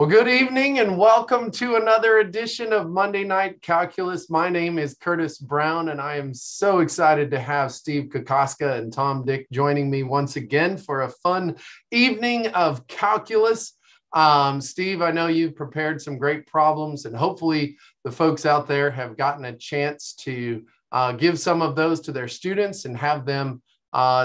Well, good evening and welcome to another edition of Monday Night Calculus. My name is Curtis Brown, and I am so excited to have Steve Kokoska and Tom Dick joining me once again for a fun evening of calculus. Steve, I know you've prepared some great problems, and hopefully the folks out there have gotten a chance to give some of those to their students and have them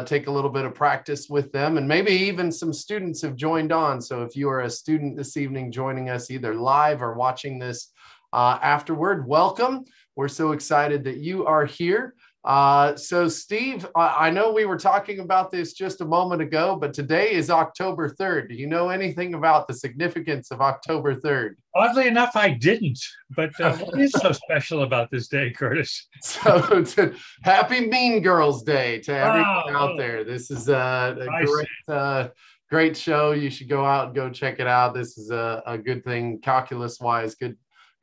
take a little bit of practice with them, and maybe even some students have joined on. So if you are a student this evening joining us either live or watching this afterward, welcome. We're so excited that you are here. So Steve, I know we were talking about this just a moment ago, but today is October 3rd. Do you know anything about the significance of October 3rd? Oddly enough, I didn't, but what is so special about this day, Curtis? So happy Mean Girls Day to everyone out there. This is a great show. You should go out and go check it out. This is a good thing, calculus-wise,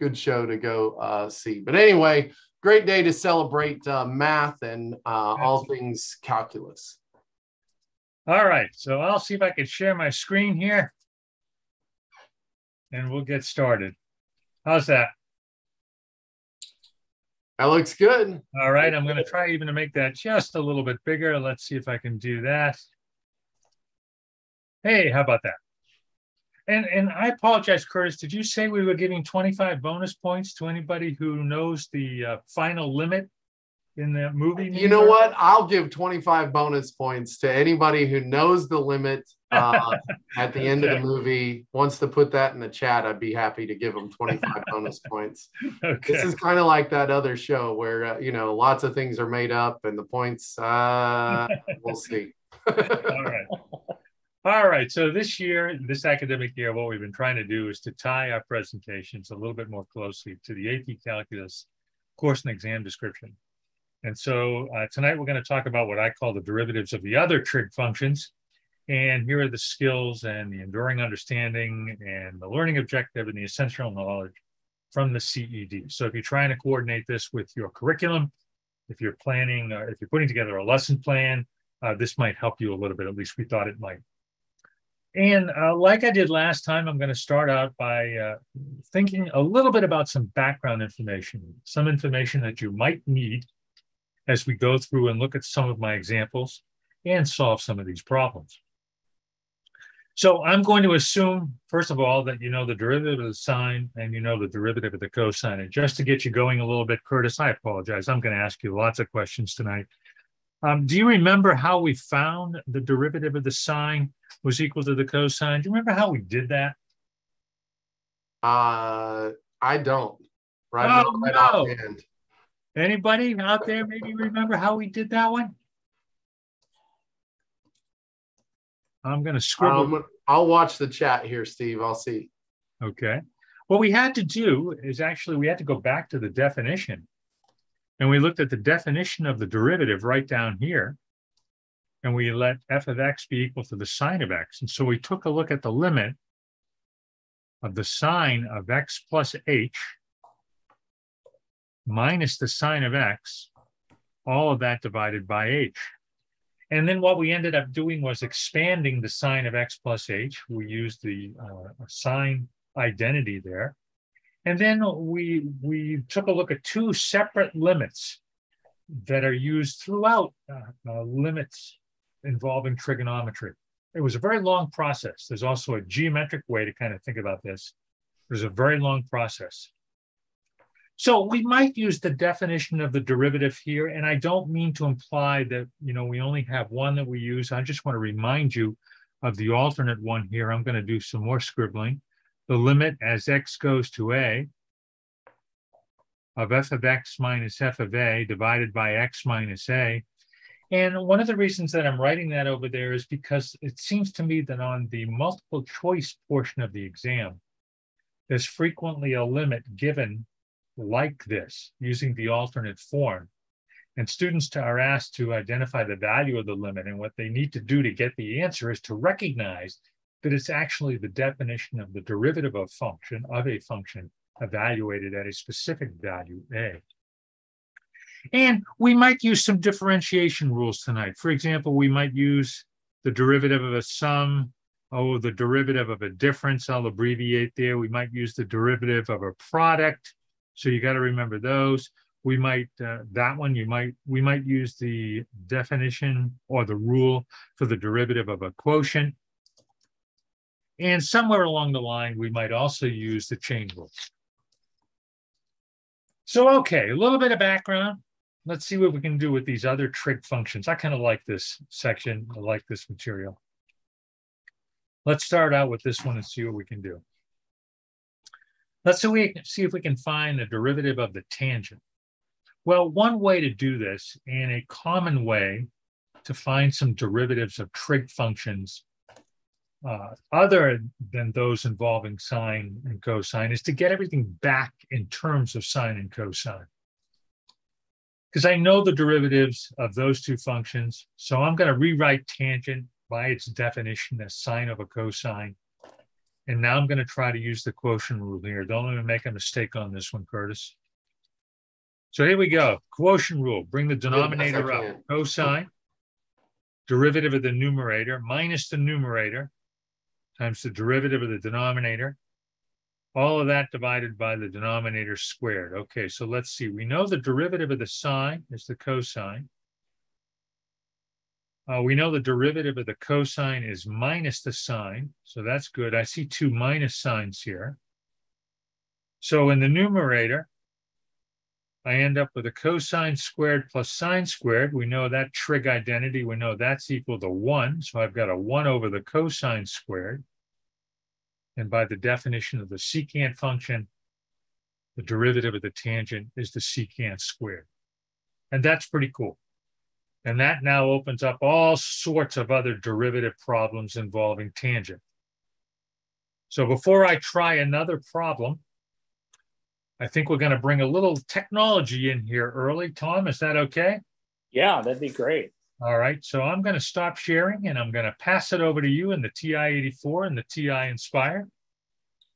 good show to go see. But anyway, great day to celebrate math and all things calculus. All right, so I'll see if I can share my screen here, and we'll get started. How's that? That looks good. All right, I'm going to try even to make that just a little bit bigger. Let's see if I can do that. Hey, how about that? And I apologize, Curtis, did you say we were giving 25 bonus points to anybody who knows the final limit in the movie? You know what? I'll give 25 bonus points to anybody who knows the limit at the end of the movie. Wants to put that in the chat, I'd be happy to give them 25 bonus points. Okay. This is kind of like that other show where, you know, lots of things are made up and the points, we'll see. All right. All right, so this year, this academic year, what we've been trying to do is to tie our presentations a little bit more closely to the AP Calculus course and exam description. And so tonight we're going to talk about what I call the derivatives of the other trig functions. And here are the skills and the enduring understanding and the learning objective and the essential knowledge from the CED. So if you're trying to coordinate this with your curriculum, if you're planning, or if you're putting together a lesson plan, this might help you a little bit. At least we thought it might. And like I did last time, I'm going to start out by thinking a little bit about some background information, some information that you might need as we go through and look at some of my examples and solve some of these problems. So I'm going to assume, first of all, that you know the derivative of the sine and you know the derivative of the cosine. And just to get you going a little bit, Curtis, I apologize. I'm going to ask you lots of questions tonight. Do you remember how we found the derivative of the sine was equal to the cosine? Do you remember how we did that? I don't. Right, oh, right no. Offhand. Anybody out there maybe remember how we did that one? I'm going to scribble. I'll watch the chat here, Steve. I'll see. Okay. What we had to do is actually we had to go back to the definition. And we looked at the definition of the derivative right down here, and we let f of x be equal to the sine of x. And so we took a look at the limit of the sine of x plus h minus the sine of x, all of that divided by h. And then what we ended up doing was expanding the sine of x plus h. We used the sine identity there. And then we took a look at two separate limits that are used throughout limits involving trigonometry. It was a very long process. There's also a geometric way to kind of think about this. It was a very long process. So we might use the definition of the derivative here, and I don't mean to imply that, you know, we only have one that we use. I just want to remind you of the alternate one here. I'm going to do some more scribbling. The limit as x goes to a of f of x minus f of a divided by x minus a. And one of the reasons that I'm writing that over there is because it seems to me that on the multiple choice portion of the exam, there's frequently a limit given like this using the alternate form. And students are asked to identify the value of the limit, and what they need to do to get the answer is to recognize that it's actually the definition of the derivative of function of a function evaluated at a specific value, a. And we might use some differentiation rules tonight. For example, we might use the derivative of a sum oh, the derivative of a difference, I'll abbreviate there. We might use the derivative of a product. So you got to remember those. We might, we might use the definition or the rule for the derivative of a quotient. And somewhere along the line, we might also use the chain rule. So, okay, a little bit of background. Let's see what we can do with these other trig functions. I kind of like this section. I like this material. Let's start out with this one and see what we can do. Let's see if we can find the derivative of the tangent. Well, one way to do this, and a common way to find some derivatives of trig functions other than those involving sine and cosine, is to get everything back in terms of sine and cosine. Because I know the derivatives of those two functions, so I'm going to rewrite tangent by its definition as sine over cosine. And now I'm going to try to use the quotient rule here. Don't let me make a mistake on this one, Curtis. So here we go. Quotient rule. Bring the denominator up. Cosine, derivative of the numerator, minus the numerator, times the derivative of the denominator. All of that divided by the denominator squared. Okay, so let's see. We know the derivative of the sine is the cosine. We know the derivative of the cosine is minus the sine, so that's good. I see two minus signs here. So in the numerator, I end up with a cosine squared plus sine squared. We know that trig identity. We know that's equal to 1, so I've got a 1 over the cosine squared. And by the definition of the secant function, the derivative of the tangent is the secant squared. And that's pretty cool. And that now opens up all sorts of other derivative problems involving tangent. So before I try another problem, I think we're going to bring a little technology in here early. Tom, is that okay? Yeah, that'd be great. All right, so I'm going to stop sharing and I'm going to pass it over to you in the TI-84 and the TI-Nspire.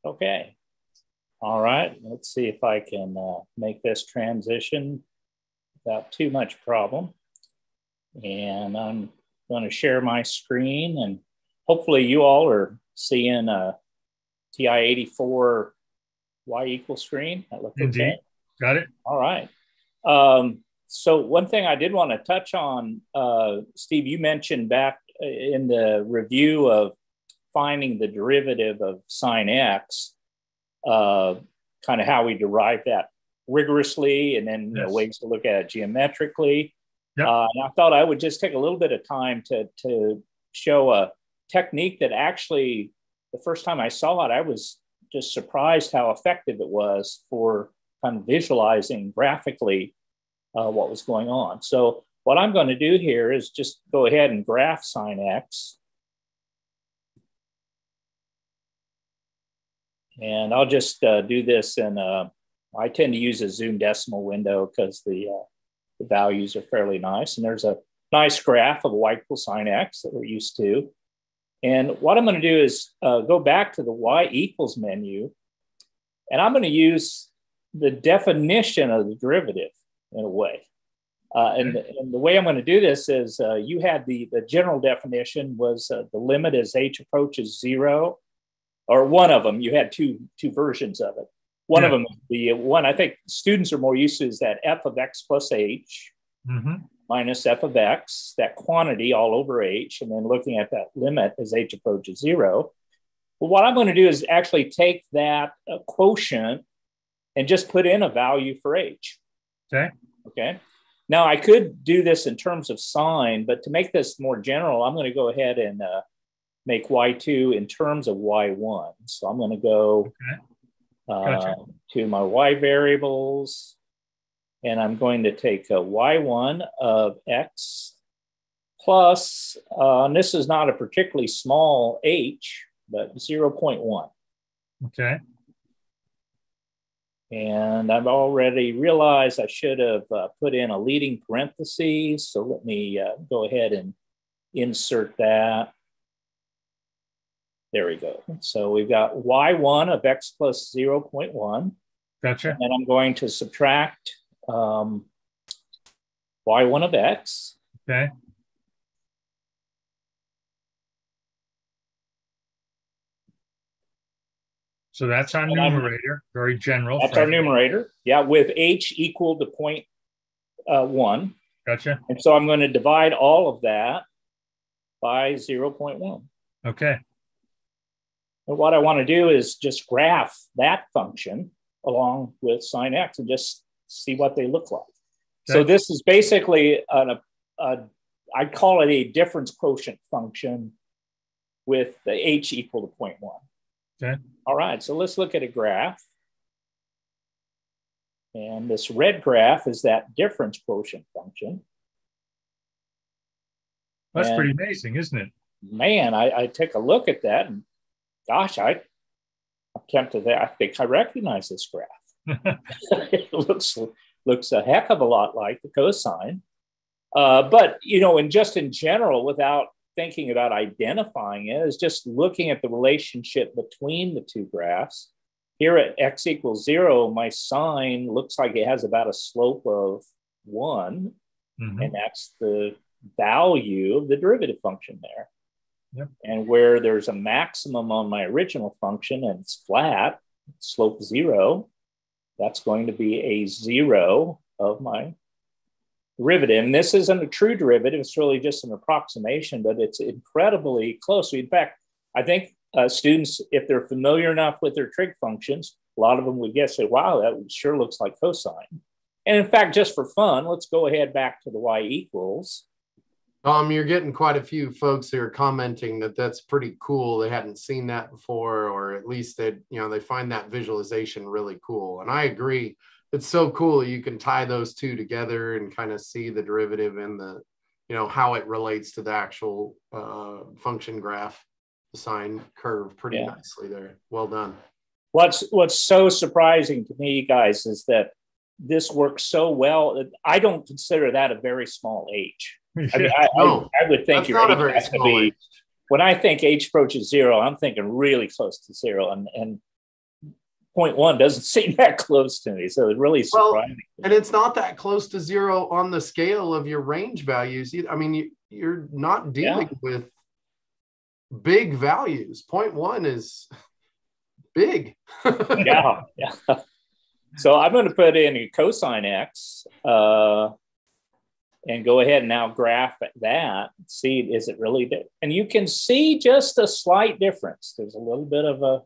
Okay. All right, let's see if I can make this transition without too much problem. And I'm going to share my screen, and hopefully you all are seeing a TI-84 Y equals screen. That looked Indeed. Okay. Got it. All right. So one thing I did want to touch on, Steve, you mentioned back in the review of finding the derivative of sine x, kind of how we derive that rigorously, and then yes. Ways to look at it geometrically. Yep. And I thought I would just take a little bit of time to show a technique that actually, the first time I saw it, I was just surprised how effective it was for kind of visualizing graphically what was going on. So what I'm going to do here is just go ahead and graph sine x. And I'll just do this in, I tend to use a zoomed decimal window because the values are fairly nice. And there's a nice graph of y equals sine x that we're used to. And what I'm going to do is go back to the y equals menu. And I'm going to use the definition of the derivative in a way. And the way I'm going to do this is you had the general definition was the limit as h approaches 0, or one of them. You had two versions of it. One yeah. of them, the one I think students are more used to is that f of x plus h mm-hmm. minus f of x, that quantity all over h, and then looking at that limit as h approaches 0. Well, what I'm going to do is actually take that quotient and just put in a value for h. Okay. Okay. Now, I could do this in terms of sine, but to make this more general, I'm going to go ahead and make y2 in terms of y1. So I'm going to go... Okay. Gotcha. To my y variables, and I'm going to take a y1 of x plus, and this is not a particularly small h, but 0.1. Okay. And I've already realized I should have put in a leading parentheses, so let me go ahead and insert that. There we go. So we've got y1 of x plus 0.1. Gotcha. And I'm going to subtract y1 of x. Okay. So that's our numerator, very general. That's our numerator. Yeah, with H equal to 0.1. Gotcha. And so I'm going to divide all of that by 0.1. Okay. And what I want to do is just graph that function along with sine x and just see what they look like. Okay. So this is basically, I call it a difference quotient function with the h equal to 0.1. Okay. All right, so let's look at a graph. And this red graph is that difference quotient function. That's pretty amazing, isn't it? Man, I take a look at that and gosh, I'm tempted that I think I recognize this graph. It looks a heck of a lot like the cosine. But, you know, and just in general, without thinking about identifying it, is just looking at the relationship between the two graphs. Here at x equals 0, my sine looks like it has about a slope of 1. Mm-hmm. And that's the value of the derivative function there. Yep. And where there's a maximum on my original function and it's flat, slope 0, that's going to be a 0 of my derivative. And this isn't a true derivative. It's really just an approximation, but it's incredibly close. In fact, I think students, if they're familiar enough with their trig functions, a lot of them would guess, say, wow, that sure looks like cosine. And in fact, just for fun, let's go ahead back to the y equals. Tom, you're getting quite a few folks who are commenting that that's pretty cool. They hadn't seen that before, or at least that, you know, they find that visualization really cool. And I agree. It's so cool. You can tie those two together and kind of see the derivative and the, you know, how it relates to the actual function graph, the sine curve pretty nicely there. Well done. What's so surprising to me, guys, is that this works so well. I don't consider that a very small h. I mean, I would think your h has to be, when I think h approaches 0, I'm thinking really close to 0. And 0.1 doesn't seem that close to me, so it's really surprising. Well, and it's not that close to 0 on the scale of your range values either. I mean, you're not dealing with big values. 0.1 is big. Yeah. So I'm going to put in a cosine x and go ahead and now graph that. See, is it really big? And you can see just a slight difference. There's a little bit of a.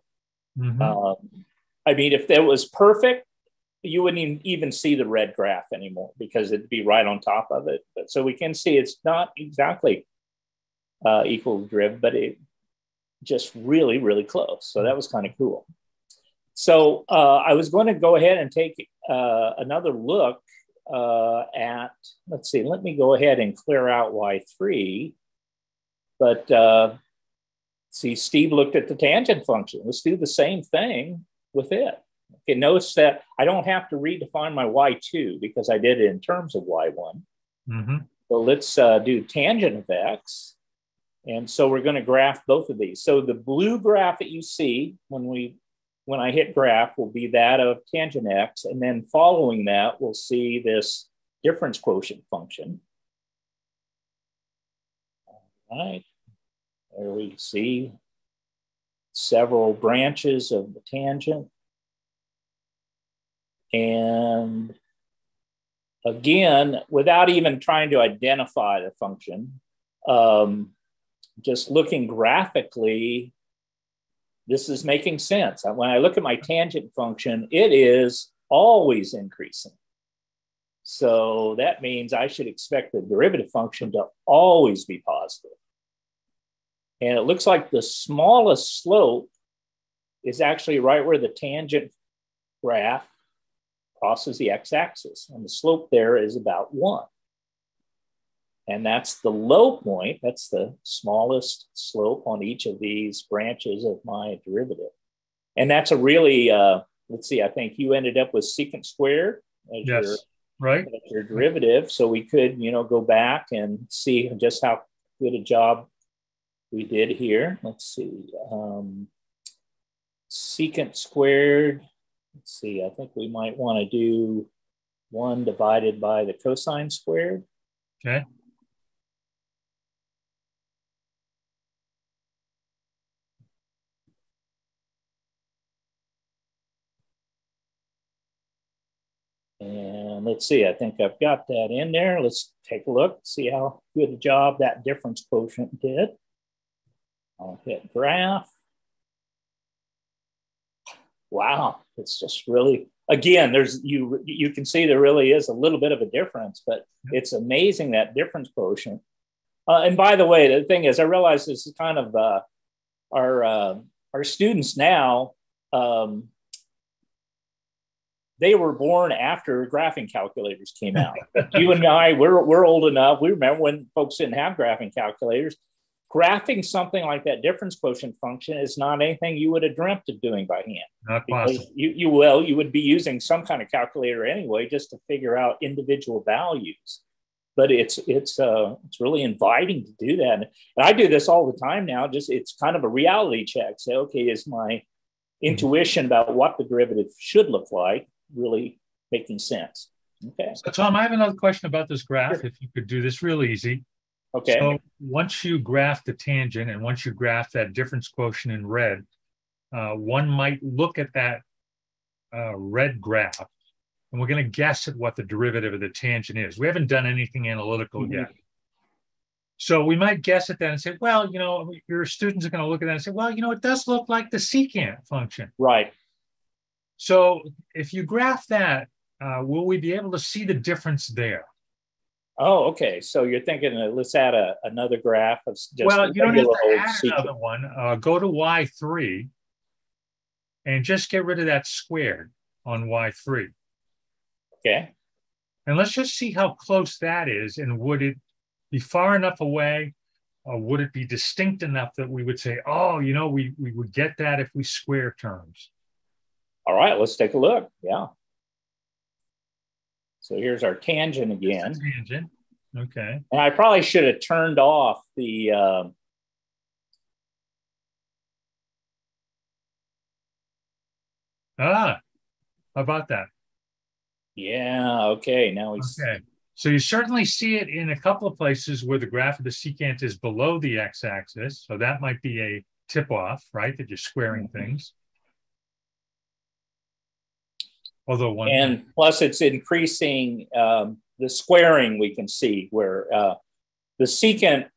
Mm-hmm. I mean, if that was perfect, you wouldn't even see the red graph anymore because it'd be right on top of it. But so we can see it's not exactly equal derivative, but it just really, really close. So that was kind of cool. So I was going to go ahead and take another look at, let's see, let me go ahead and clear out Y3. But see, Steve looked at the tangent function. Let's do the same thing with it. Okay, notice that I don't have to redefine my y2 because I did it in terms of y1. Mm-hmm. So let's do tangent of x. And so we're going to graph both of these. So the blue graph that you see when I hit graph will be that of tangent x. And then following that, we'll see this difference quotient function. All right. There we see several branches of the tangent. And again, without even trying to identify the function, just looking graphically, this is making sense. When I look at my tangent function, it is always increasing. So that means I should expect the derivative function to always be positive. And it looks like the smallest slope is actually right where the tangent graph crosses the x-axis. And the slope there is about 1. And that's the low point. That's the smallest slope on each of these branches of my derivative. And that's a really, let's see, I think you ended up with secant squared as your derivative. So we could, you know, go back and see just how good a job we did here. Let's see, secant squared, let's see, I think we might wanna do 1 divided by the cosine squared. Okay. And let's see, I think I've got that in there. Let's take a look, see how good a job that difference quotient did. I'll hit graph. Wow, it's just really, again, there's you can see there really is a little bit of a difference, but it's amazing, that difference quotient. And by the way, the thing is, I realize this is kind of our students now, they were born after graphing calculators came out. You and I, we're old enough. We remember when folks didn't have graphing calculators. Graphing something like that difference quotient function is not anything you would have dreamt of doing by hand. Not possible. You would be using some kind of calculator anyway, just to figure out individual values. But it's really inviting to do that. And I do this all the time now. Just it's kind of a reality check. Say, okay, is my intuition about what the derivative should look like really making sense? Okay. So Tom, I have another question about this graph. Sure. If you could do this real easy. Okay. So once you graph the tangent and once you graph that difference quotient in red, one might look at that red graph and we're going to guess at what the derivative of the tangent is. We haven't done anything analytical yet. So we might guess at that and say, well, you know, your students are going to look at that and say, well, you know, it does look like the secant function. Right. So if you graph that, will we be able to see the difference there? Oh, okay. So you're thinking, let's add another graph. Of just well, you don't have to add another one. Go to Y3 and just get rid of that squared on Y3. Okay. And let's just see how close that is. And would it be far enough away, or would it be distinct enough that we would say, oh, you know, we would get that if we square terms? All right, let's take a look. Yeah. So here's our tangent again. Tangent. Okay. And I probably should have turned off the how about that? Yeah, okay. Now we see. So you certainly see it in a couple of places where the graph of the secant is below the x-axis. So that might be a tip-off, right? That you're squaring things. Although one and plus it's increasing the squaring we can see where the secant,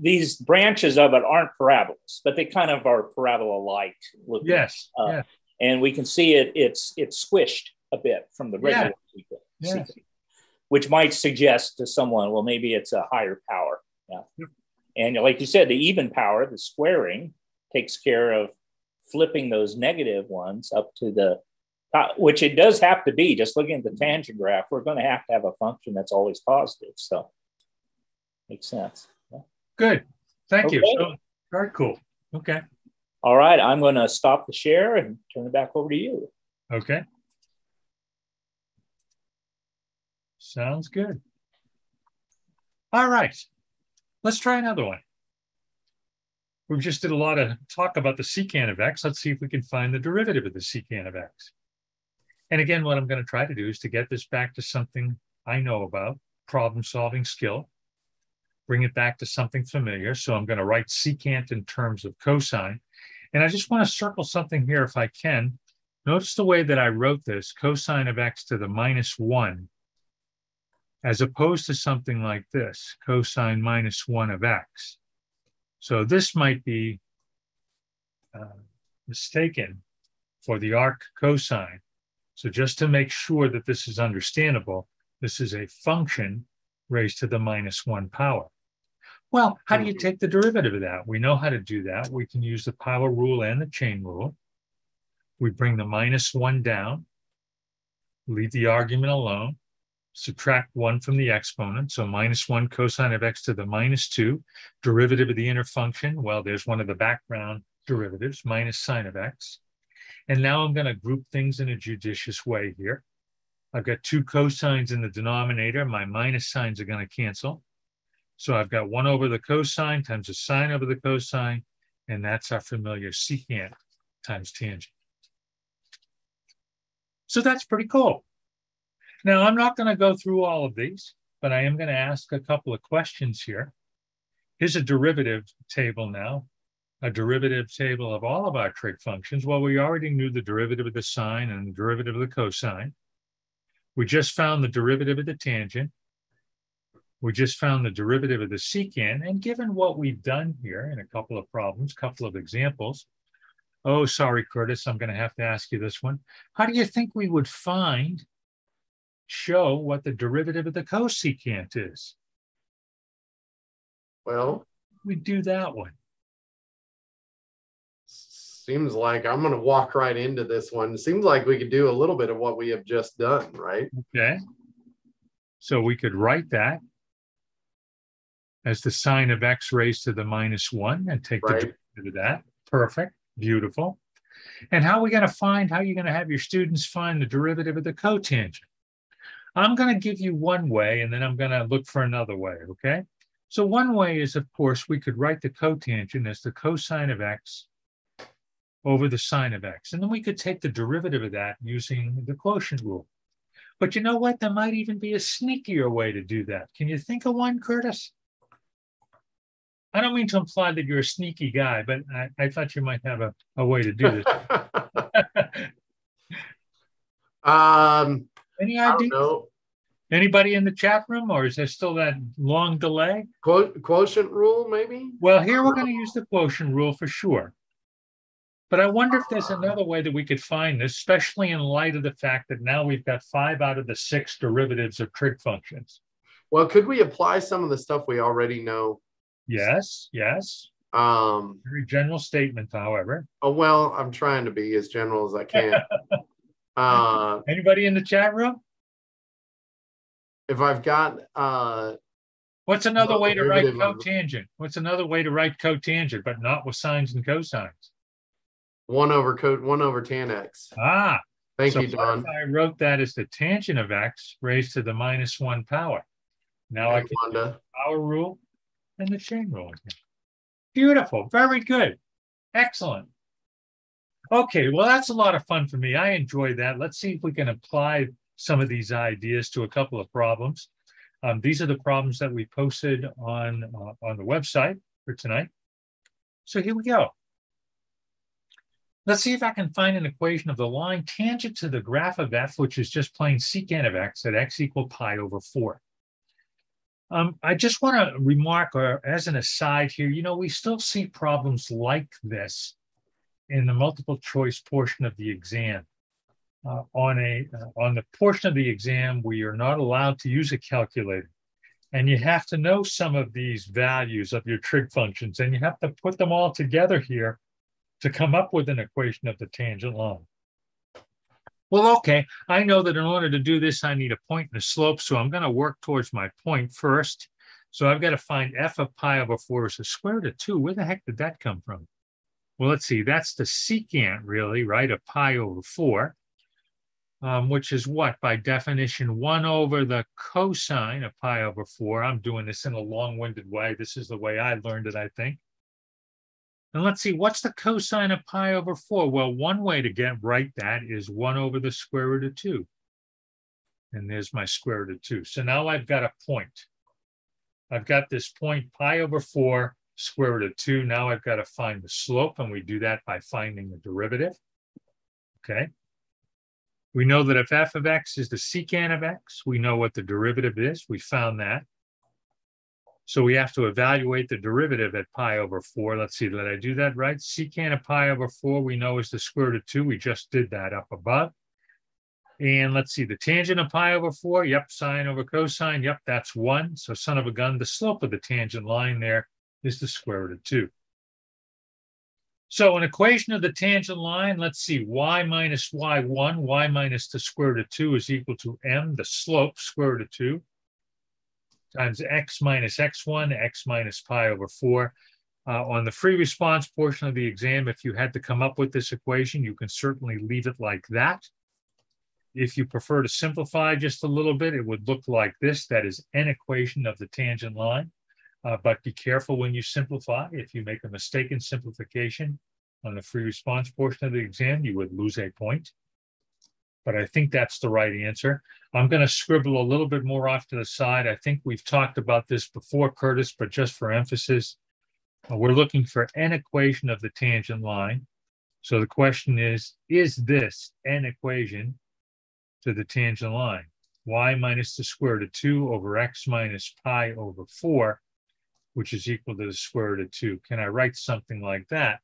these branches of it aren't parabolas, but they kind of are parabola-like looking. Yes, yes. And we can see it's squished a bit from the regular secant, which might suggest to someone, well, maybe it's a higher power. Yeah. Yep. And like you said, the even power, the squaring, takes care of flipping those negative ones up to the which it does have to be, just looking at the tangent graph, we're going to have a function that's always positive. So makes sense. Yeah. Good. Thank you. So, very cool. Okay. All right. I'm going to stop the share and turn it back over to you. Okay. Sounds good. All right. Let's try another one. We just did a lot of talk about the secant of x. Let's see if we can find the derivative of the secant of x. And again, what I'm going to try to do is to get this back to something I know about, problem-solving skill, bring it back to something familiar. So I'm going to write secant in terms of cosine. And I just want to circle something here if I can. Notice the way that I wrote this, cosine of x to the -1, as opposed to something like this, cosine -1 of x. So this might be mistaken for the arc cosine. So just to make sure that this is understandable, this is a function raised to the -1 power. Well, how do you take the derivative of that? We know how to do that. We can use the power rule and the chain rule. We bring the -1 down, leave the argument alone, subtract 1 from the exponent. So -1 cosine of x to the -2, derivative of the inner function. Well, there's one of the background derivatives, minus sine of x. And now I'm going to group things in a judicious way here. I've got two cosines in the denominator. My minus signs are going to cancel. So I've got 1 over the cosine times the sine over the cosine. And that's our familiar secant times tangent. So that's pretty cool. Now, I'm not going to go through all of these, but I am going to ask a couple of questions here. Here's a derivative table now. A derivative table of all of our trig functions. Well, we already knew the derivative of the sine and the derivative of the cosine. We just found the derivative of the tangent. We just found the derivative of the secant. And given what we've done here in a couple of problems, couple of examples, oh, sorry, Curtis, I'm going to have to ask you this one. How do you think we would show what the derivative of the cosecant is? Well, we do that one. Seems like I'm going to walk right into this one. It seems like we could do a little bit of what we have just done, right? Okay. So we could write that as the sine of x raised to the -1 and take the derivative of that. Perfect. Beautiful. And how are we going to find, how are you going to have your students find the derivative of the cotangent? I'm going to give you one way, and then I'm going to look for another way, okay? So one way is, of course, we could write the cotangent as the cosine of x over the sine of x. And then we could take the derivative of that using the quotient rule. But you know what? There might even be a sneakier way to do that. Can you think of one, Curtis? I don't mean to imply that you're a sneaky guy, but I thought you might have a way to do this. Any ideas? I don't know. Anybody in the chat room, or is there still that long delay? Quotient rule, maybe? Well, here we're going to use the quotient rule for sure. But I wonder if there's another way that we could find this, especially in light of the fact that now we've got 5 out of the 6 derivatives of trig functions. Well, could we apply some of the stuff we already know? Yes, yes. Very general statement, however. Oh, well, I'm trying to be as general as I can. Anybody in the chat room? If I've got... what's another way to write cotangent? What's another way to write cotangent, but not with sines and cosines? 1 over tan x. Ah. Thank you, Don. I wrote that as the tangent of x raised to the -1 power. Now I can do the power rule and the chain rule again. Beautiful. Very good. Excellent. Okay. Well, that's a lot of fun for me. I enjoy that. Let's see if we can apply some of these ideas to a couple of problems. These are the problems that we posted on the website for tonight. So here we go. Let's see if I can find an equation of the line tangent to the graph of f, which is just plain secant of x at x equal pi/4. I just want to remark, or as an aside here, you know, we still see problems like this in the multiple choice portion of the exam. On the portion of the exam, we are not allowed to use a calculator. And you have to know some of these values of your trig functions, and you have to put them all together here to come up with an equation of the tangent line. Well, okay, I know that in order to do this, I need a point and a slope, so I'm going to work towards my point first. So I've got to find f of pi/4 is the square root of 2. Where the heck did that come from? Well, let's see, that's the secant, really, right, of pi/4, which is what? By definition, 1 over the cosine of pi/4. I'm doing this in a long-winded way. This is the way I learned it, I think. And let's see, what's the cosine of pi/4? Well, one way to write that is 1 over the square root of 2. And there's my square root of 2. So now I've got a point. I've got this point, pi/4, square root of 2. Now I've got to find the slope, and we do that by finding the derivative. Okay. We know that if f of x is the secant of x, we know what the derivative is. We found that. So we have to evaluate the derivative at pi/4. Let's see, did I do that right? Secant of pi/4 we know is the square root of 2. We just did that up above. And let's see, the tangent of pi/4, yep, sine over cosine, yep, that's 1. So son of a gun, the slope of the tangent line there is the square root of 2. So an equation of the tangent line, let's see, y minus y1, y minus the square root of 2 is equal to m, the slope, square root of 2, times x minus x1, x minus pi/4. On the free response portion of the exam, if you had to come up with this equation, you can certainly leave it like that. If you prefer to simplify just a little bit, it would look like this. That is an equation of the tangent line. But be careful when you simplify. If you make a mistaken simplification on the free response portion of the exam, you would lose a point. But I think that's the right answer. I'm going to scribble a little bit more off to the side. I think we've talked about this before, Curtis, but just for emphasis, we're looking for an equation of the tangent line. So the question is this an equation to the tangent line? y minus the square root of 2 over x minus pi over 4, which is equal to the square root of 2. Can I write something like that?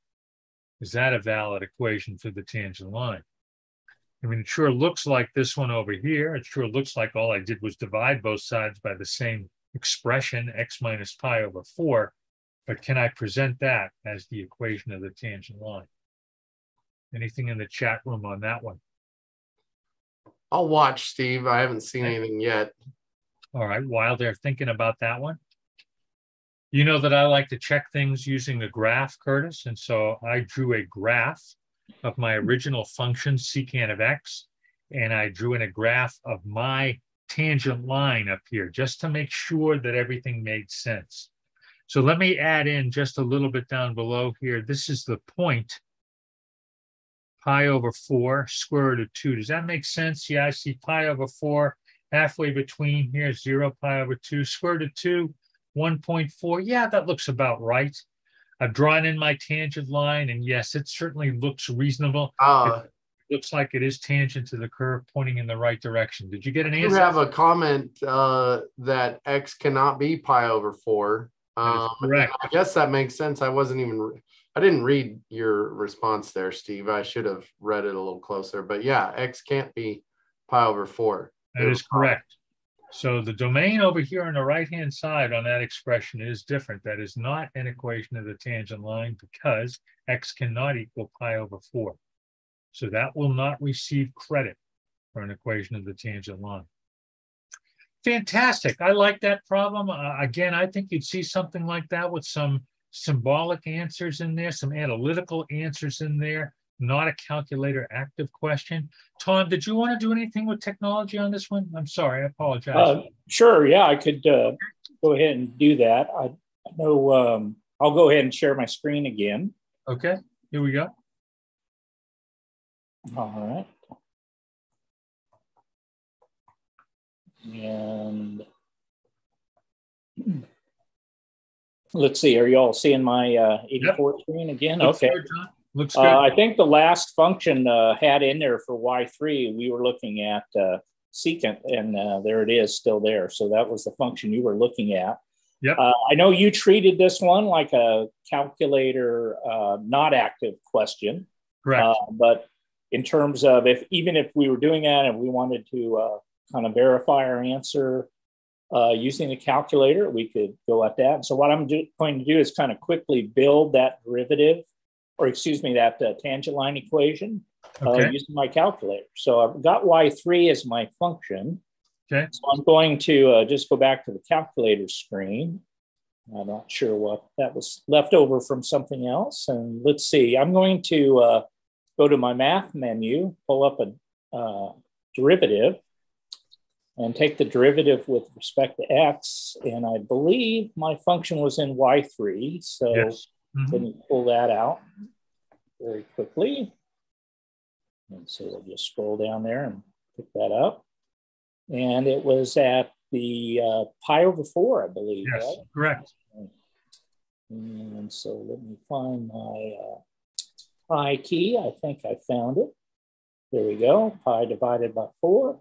Is that a valid equation for the tangent line? I mean, it sure looks like this one over here. It sure looks like all I did was divide both sides by the same expression, x minus pi over 4. But can I present that as the equation of the tangent line? Anything in the chat room on that one? I'll watch, Steve. I haven't seen anything yet. All right. While they're thinking about that one, you know that I like to check things using a graph, Curtis. And so I drew a graph of my original function, secant of x, and I drew in a graph of my tangent line up here just to make sure that everything made sense. So let me add in just a little bit down below here. This is the point, pi over 4, square root of 2. Does that make sense? Yeah, I see pi over 4, halfway between here, 0, pi over 2, square root of 2, 1.4. Yeah, that looks about right. I've drawn in my tangent line, and yes, it certainly looks reasonable. It looks like it is tangent to the curve pointing in the right direction. Did you get an answer? You have a comment that x cannot be pi over 4. Correct. I guess that makes sense. I didn't read your response there, Steve. I should have read it a little closer. But yeah, x can't be pi over 4. That is correct. So the domain over here on the right-hand side on that expression is different. That is not an equation of the tangent line because x cannot equal pi over 4. So that will not receive credit for an equation of the tangent line. Fantastic. I like that problem. Again, I think you'd see something like that with some symbolic answers in there, some analytical answers in there, not a calculator active question. Tom, did you want to do anything with technology on this one? I'm sorry, I apologize. Sure, yeah, I could go ahead and do that. I know I'll go ahead and share my screen again. Okay, here we go. All right. And let's see, are you all seeing my 84 yep. screen again? Looks okay. Good, John. Looks good. I think the last function had in there for Y3, we were looking at secant, and there it is still there. So that was the function you were looking at. Yep. I know you treated this one like a calculator not active question. Correct. But in terms of even if we were doing that and we wanted to kind of verify our answer, using the calculator, we could go at that. So what I'm going to do is kind of quickly build that derivative, or excuse me, that tangent line equation using my calculator. So I've got y3 as my function. Okay. So I'm going to just go back to the calculator screen. I'm not sure what that was left over from something else. And let's see, I'm going to go to my math menu, pull up a derivative, and take the derivative with respect to x. And I believe my function was in y3. So yes. Let me pull that out very quickly. And so we'll just scroll down there and pick that up. And it was at the pi over 4, I believe. Yes, right? Correct. And so let me find my pi key. I think I found it. There we go, pi divided by 4.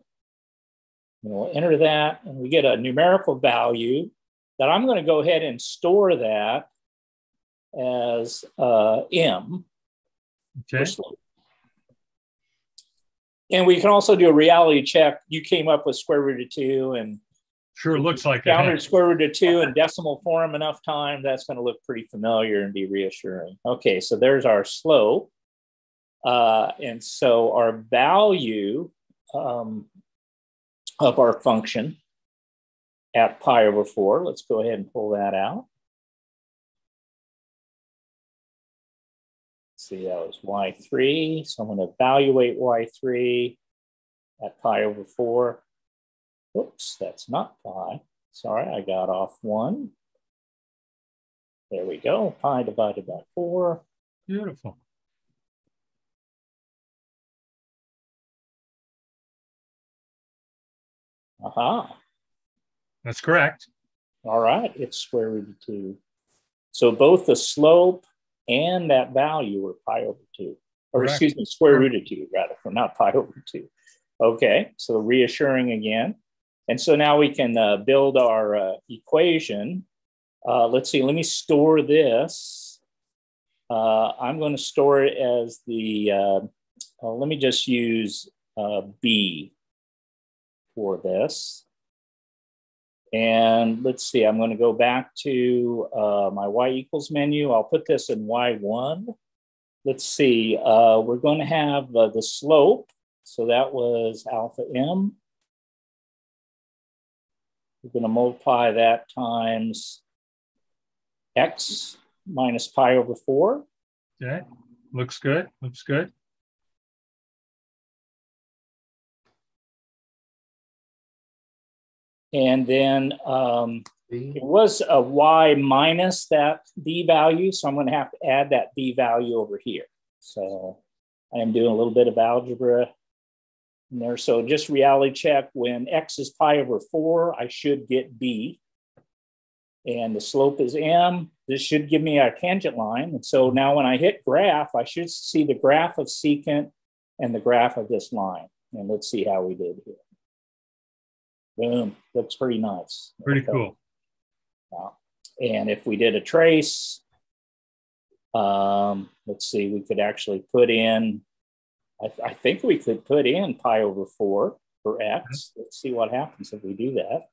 And we'll enter that, and we get a numerical value that I'm going to go ahead and store that as m. Okay. And we can also do a reality check. You came up with square root of 2, and sure looks like counted square root of 2 in decimal form enough time. That's going to look pretty familiar and be reassuring. Okay, so there's our slope, and so our value. Of our function at pi over 4. Let's go ahead and pull that out. Let's see, that was y3. So I'm going to evaluate y3 at pi over 4. Oops, that's not pi. Sorry, I got off 1. There we go, pi divided by 4. Beautiful. Aha. That's correct. All right, it's square root of 2. So both the slope and that value were pi over 2. Or correct. Excuse me, square root of 2, rather, not pi over 2. Okay, so reassuring again. And so now we can build our equation. Let's see, let me store this. I'm going to store it as the, let me just use B for this. And let's see, I'm going to go back to my Y equals menu. I'll put this in Y1. Let's see, we're going to have the slope. So that was alpha M. We're going to multiply that times X minus pi over 4. Okay, looks good, looks good. And then it was a Y minus that B value. So I'm going to have to add that B value over here. So I am doing a little bit of algebra in there. So just reality check, when X is pi over 4, I should get B. And the slope is M. This should give me our tangent line. And so now when I hit graph, I should see the graph of secant and the graph of this line. And let's see how we did here. Boom, looks pretty nice. Pretty cool. Wow. And if we did a trace, let's see, we could actually put in, I think we could put in pi over 4 for X. Let's see what happens if we do that.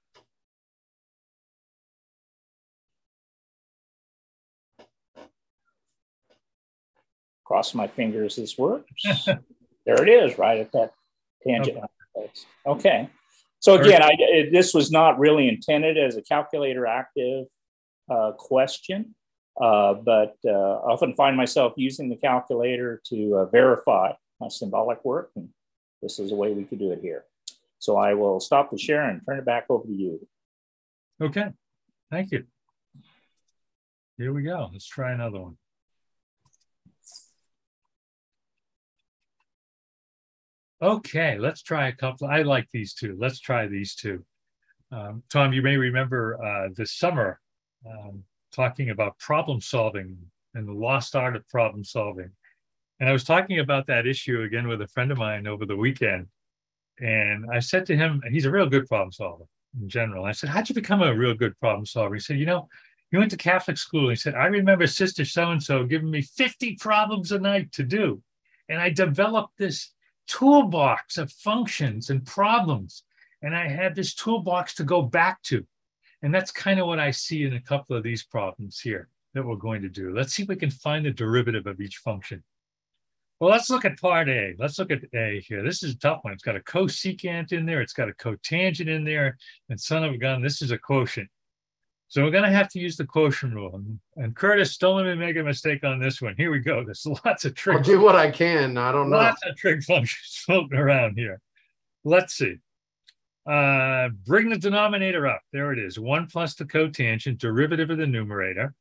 Cross my fingers this works. There it is, right at that tangent. Okay. So again, this was not really intended as a calculator active question, but I often find myself using the calculator to verify my symbolic work, and this is a way we could do it here. So I will stop the share and turn it back over to you. Okay, thank you. Here we go, let's try another one. Okay, let's try a couple. I like these two. Let's try these two. Tom, you may remember this summer talking about problem solving and the lost art of problem solving. And I was talking about that issue again with a friend of mine over the weekend. And I said to him, he's a real good problem solver in general. And I said, how'd you become a real good problem solver? He said, you know, you went to Catholic school. He said, I remember Sister so-and-so giving me 50 problems a night to do. And I developed this toolbox of functions and problems. And I had this toolbox to go back to. And that's kind of what I see in a couple of these problems here that we're going to do. Let's see if we can find the derivative of each function. Well, let's look at part A. Let's look at A here. This is a tough one. It's got a cosecant in there. It's got a cotangent in there. And son of a gun, this is a quotient. So we're going to have to use the quotient rule. And Curtis, don't let me make a mistake on this one. Here we go. There's lots of trig. I'll do what I can. I don't know. Lots of trig functions floating around here. Let's see. Bring the denominator up. There it is. 1 plus the cotangent, derivative of the numerator,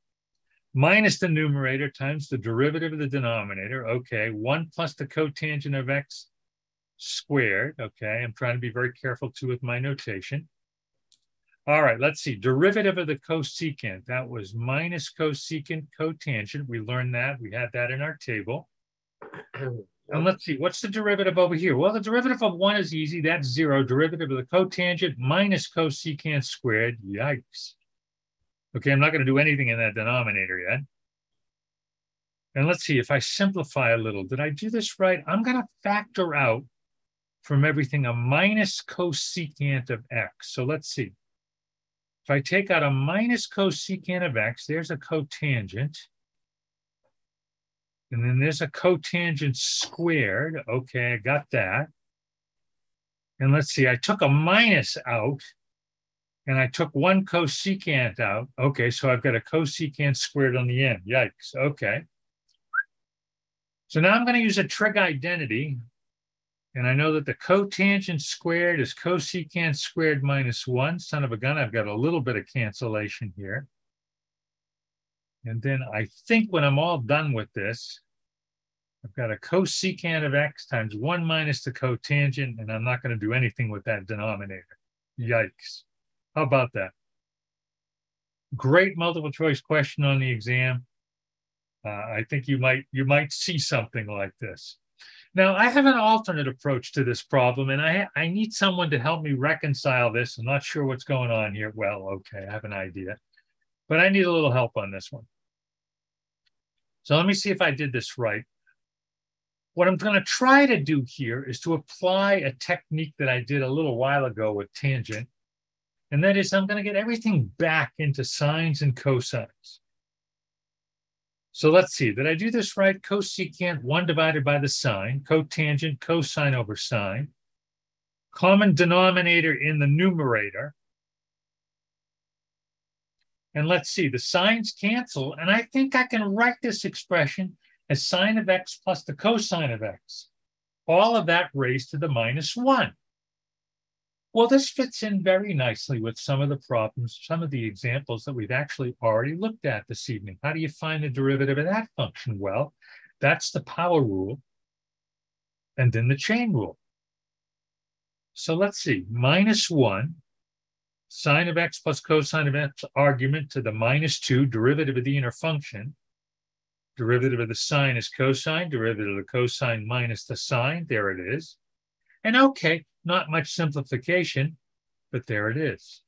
minus the numerator times the derivative of the denominator. Okay. 1 plus the cotangent of x squared. Okay. I'm trying to be very careful, too, with my notation. All right, let's see, derivative of the cosecant. That was minus cosecant cotangent. We learned that, we had that in our table. And let's see, what's the derivative over here? Well, the derivative of 1 is easy, that's 0. Derivative of the cotangent minus cosecant squared, yikes. Okay, I'm not gonna do anything in that denominator yet. And let's see, if I simplify a little, did I do this right? I'm gonna factor out from everything a minus cosecant of x, so let's see. If I take out a minus cosecant of x, there's a cotangent. And then there's a cotangent squared. Okay, I got that. And let's see, I took a minus out and I took 1 cosecant out. Okay, so I've got a cosecant squared on the end. Yikes, okay. So now I'm gonna use a trig identity. And I know that the cotangent squared is cosecant squared minus 1. Son of a gun, I've got a little bit of cancellation here. And then I think when I'm all done with this, I've got a cosecant of x times 1 minus the cotangent, and I'm not going to do anything with that denominator. Yikes. How about that? Great multiple choice question on the exam. I think you might see something like this. Now, I have an alternate approach to this problem, and I need someone to help me reconcile this. I'm not sure what's going on here. Well, okay, I have an idea, but I need a little help on this one. So let me see if I did this right. What I'm going to try to do here is to apply a technique that I did a little while ago with tangent, and that is I'm going to get everything back into sines and cosines. So let's see, did I do this right? Cosecant 1 divided by the sine, cotangent, cosine over sine. Common denominator in the numerator. And let's see, the signs cancel, and I think I can write this expression as sine of x plus the cosine of x. All of that raised to the -1. Well, this fits in very nicely with some of the problems, some of the examples that we've actually already looked at this evening. How do you find the derivative of that function? Well, that's the power rule and then the chain rule. So let's see, -1, sine of x plus cosine of x argument to the -2, derivative of the inner function. Derivative of the sine is cosine, derivative of the cosine minus the sine, there it is. And okay, not much simplification, but there it is.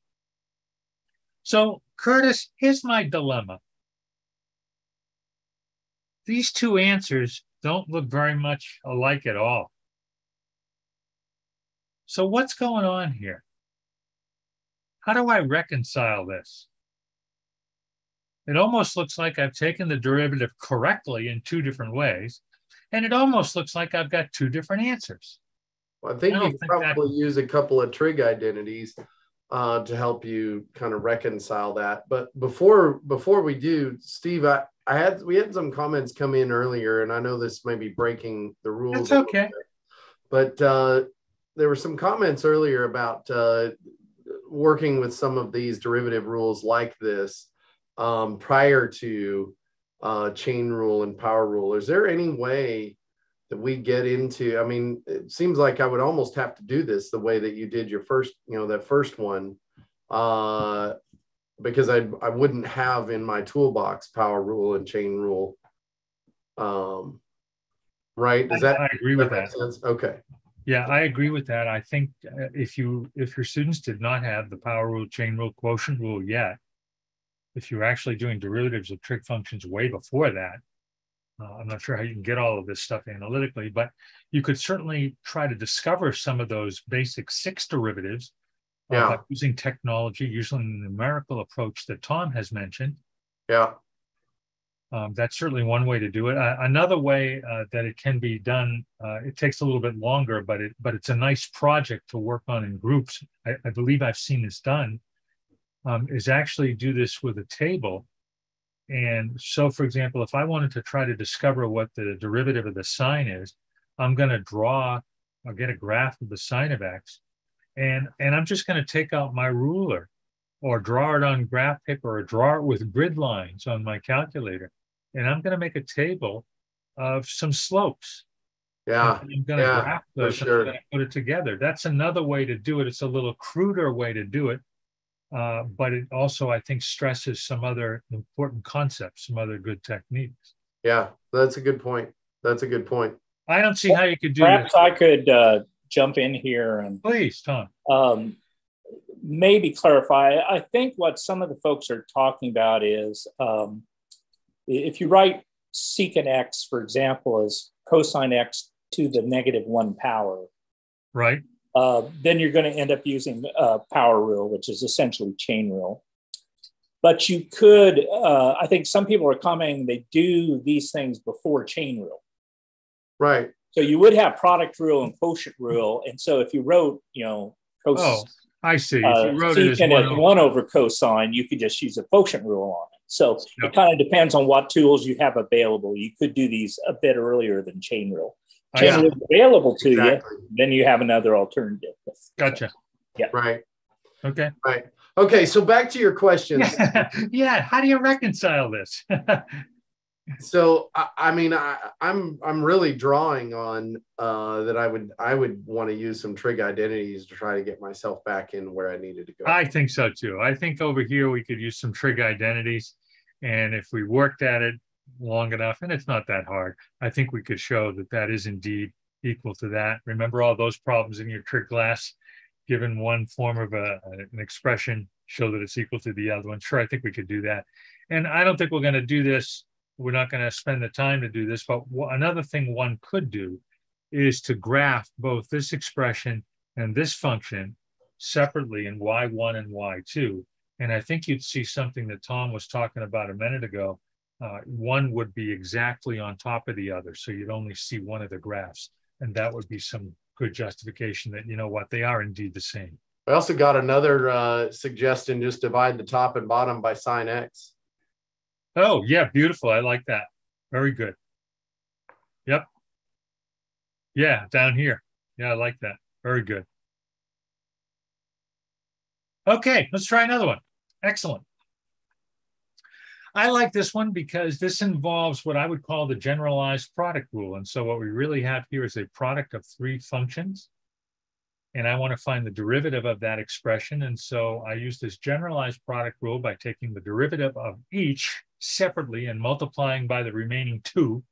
So Curtis, here's my dilemma. These two answers don't look very much alike at all. So what's going on here? How do I reconcile this? It almost looks like I've taken the derivative correctly in two different ways, and it almost looks like I've got two different answers. Well, I think you can probably use a couple of trig identities to help you kind of reconcile that. But before we do, Steve, we had some comments come in earlier, and I know this may be breaking the rules. That's okay. But there were some comments earlier about working with some of these derivative rules like this prior to chain rule and power rule. Is there any way that we get into, I mean, it seems like I would almost have to do this the way that you did your first, you know, that first one, because I wouldn't have in my toolbox power rule and chain rule, right? Does that, I agree with that. Sense? Okay. Yeah, I agree with that. I think if your students did not have the power rule, chain rule, quotient rule yet, if you're actually doing derivatives of trig functions way before that, I'm not sure how you can get all of this stuff analytically, but you could certainly try to discover some of those basic 6 derivatives by using technology, usually the numerical approach that Tom has mentioned. Yeah. That's certainly one way to do it. Another way that it can be done, it takes a little bit longer, but it's a nice project to work on in groups. I believe I've seen this done, is actually do this with a table. And so, for example, if I wanted to try to discover what the derivative of the sine is, I'm going to draw, I'll get a graph of the sine of x, and I'm just going to take out my ruler or draw it on graph paper or draw it with grid lines on my calculator. And I'm going to make a table of some slopes. Yeah. And I'm going to graph those, sure. I'm going to put it together. That's another way to do it. It's a little cruder way to do it. But it also, I think, stresses some other important concepts, some other good techniques. Yeah, that's a good point. That's a good point. I don't see how you could do that. Perhaps I could jump in here and please, Tom. Maybe clarify. I think what some of the folks are talking about is if you write secant x, for example, as cosine x to the -1 power. Right. Then you're going to end up using power rule, which is essentially chain rule. But you could, I think some people are commenting they do these things before chain rule. Right. So you would have product rule and quotient rule. And so if you wrote, you know, cosine. Oh, I see. If you wrote secant as 1 over cosine, you could just use a quotient rule on it. So it kind of depends on what tools you have available. You could do these a bit earlier than chain rule. Generally available to you, then you have another alternative. Gotcha. Yeah. Right. Okay. Right. Okay. So back to your questions. Yeah. How do you reconcile this? So I mean, I'm really drawing on that. I would want to use some trig identities to try to get myself back in where I needed to go. I think so too. I think over here we could use some trig identities, and if we worked at it long enough, and it's not that hard, I think we could show that that is indeed equal to that. Remember all those problems in your trig glass. Given one form of an expression, show that it's equal to the other one. Sure, I think we could do that. And I don't think we're going to do this. We're not going to spend the time to do this. But another thing one could do is to graph both this expression and this function separately in y1 and y2. And I think you'd see something that Tom was talking about a minute ago. One would be exactly on top of the other. So you'd only see one of the graphs. And that would be some good justification that, you know what, they are indeed the same. I also got another suggestion, just divide the top and bottom by sine x. Oh, yeah, beautiful. I like that. Very good. Yep. Yeah, down here. Yeah, I like that. Very good. Okay, let's try another one. Excellent. I like this one because this involves what I would call the generalized product rule. And so what we really have here is a product of three functions. And I want to find the derivative of that expression. And so I use this generalized product rule by taking the derivative of each separately and multiplying by the remaining two,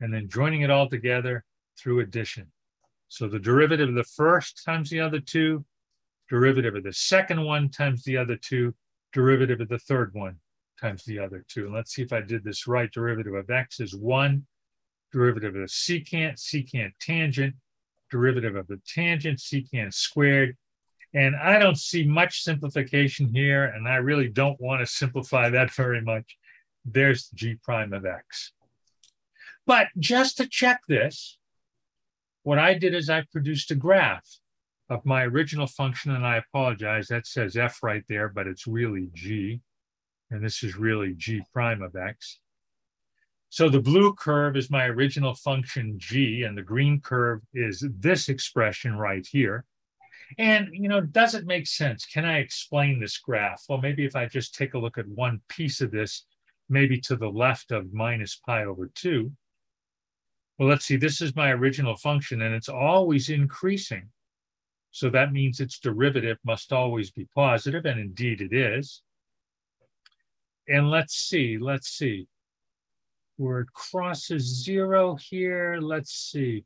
and then joining it all together through addition. So the derivative of the first times the other two, derivative of the second one times the other two, derivative of the third one times the other two. And let's see if I did this right. Derivative of x is 1, derivative of the secant tangent, derivative of the tangent, secant squared. And I don't see much simplification here, and I really don't want to simplify that very much. There's g prime of x. But just to check this, what I did is I produced a graph of my original function, and I apologize, that says f right there, but it's really g. And this is really g prime of x. So the blue curve is my original function g, and the green curve is this expression right here. And, you know, does it make sense? Can I explain this graph? Well, maybe if I just take a look at one piece of this, maybe to the left of -π/2. Well, let's see, this is my original function, and it's always increasing. So that means its derivative must always be positive, and indeed it is. And let's see, where it crosses 0 here, let's see,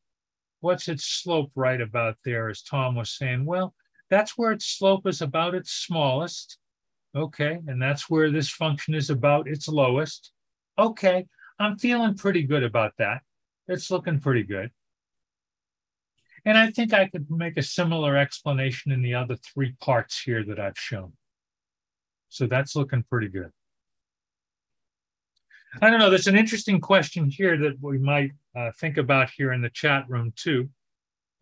what's its slope right about there, as Tom was saying? Well, that's where its slope is about its smallest. Okay, and that's where this function is about its lowest. Okay, I'm feeling pretty good about that. It's looking pretty good. And I think I could make a similar explanation in the other three parts here that I've shown. So that's looking pretty good. I don't know, there's an interesting question here that we might think about here in the chat room too.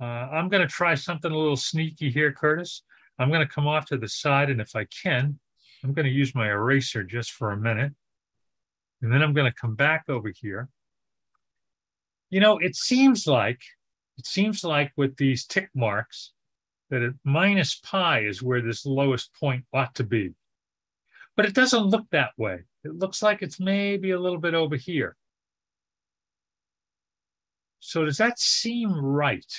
I'm going to try something a little sneaky here, Curtis. I'm going to come off to the side, and if I can, I'm going to use my eraser just for a minute. And then I'm going to come back over here. You know, it seems like with these tick marks that at -π is where this lowest point ought to be. But it doesn't look that way. It looks like it's maybe a little bit over here. So does that seem right?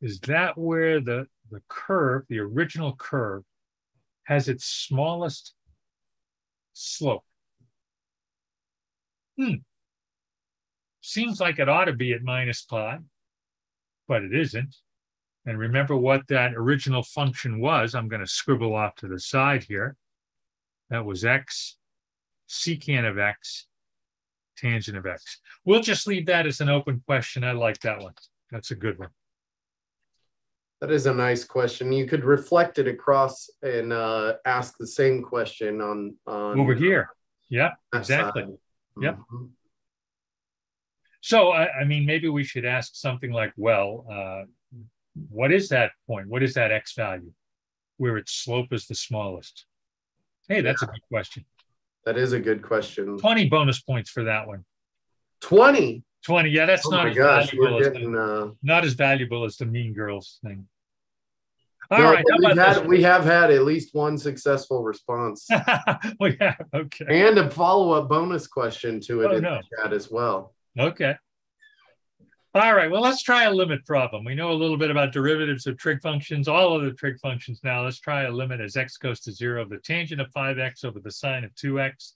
Is that where the curve, the original curve, has its smallest slope? Seems like it ought to be at -π, but it isn't. And remember what that original function was. I'm going to scribble off to the side here. That was x, secant of x, tangent of x. We'll just leave that as an open question. I like that one. That's a good one. That is a nice question. You could reflect it across and ask the same question on over here. Yeah, exactly. Mm-hmm. Yep. So, I mean, maybe we should ask something like, well, what is that point? What is that x value where its slope is the smallest? Hey, that's a good question. That is a good question. 20 bonus points for that one. 20? 20, yeah, that's not as valuable as the Mean Girls thing. All right, how about this? We have had at least one successful response. We have, okay. And a follow-up bonus question to it in the chat as well. Okay. All right, well, let's try a limit problem. We know a little bit about derivatives of trig functions, all of the trig functions now. Let's try a limit as x goes to 0 of the tangent of 5x over the sine of 2x.